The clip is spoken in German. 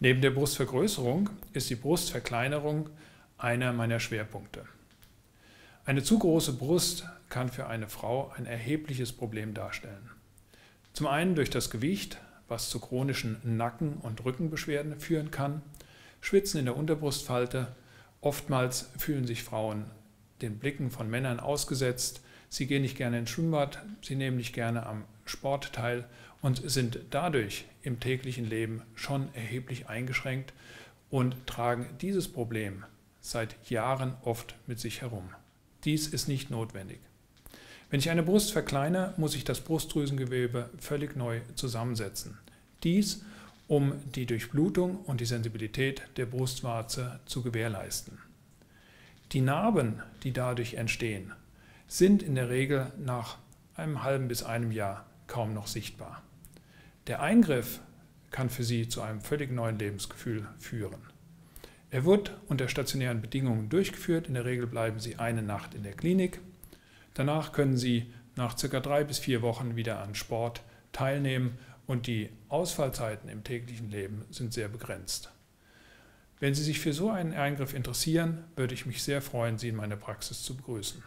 Neben der Brustvergrößerung ist die Brustverkleinerung einer meiner Schwerpunkte. Eine zu große Brust kann für eine Frau ein erhebliches Problem darstellen. Zum einen durch das Gewicht, was zu chronischen Nacken- und Rückenbeschwerden führen kann, Schwitzen in der Unterbrustfalte. Oftmals fühlen sich Frauen den Blicken von Männern ausgesetzt. Sie gehen nicht gerne ins Schwimmbad, sie nehmen nicht gerne am Sport teil und sind dadurch im täglichen Leben schon erheblich eingeschränkt und tragen dieses Problem seit Jahren oft mit sich herum. Dies ist nicht notwendig. Wenn ich eine Brust verkleinere, muss ich das Brustdrüsengewebe völlig neu zusammensetzen. Dies, um die Durchblutung und die Sensibilität der Brustwarze zu gewährleisten. Die Narben, die dadurch entstehen, sind in der Regel nach einem halben bis einem Jahr kaum noch sichtbar. Der Eingriff kann für sie zu einem völlig neuen Lebensgefühl führen. Er wird unter stationären Bedingungen durchgeführt. In der Regel bleiben sie eine Nacht in der Klinik. Danach können sie nach ca. 3 bis 4 Wochen wieder an Sport teilnehmen und die Ausfallzeiten im täglichen Leben sind sehr begrenzt. Wenn Sie sich für so einen Eingriff interessieren, würde ich mich sehr freuen, Sie in meiner Praxis zu begrüßen.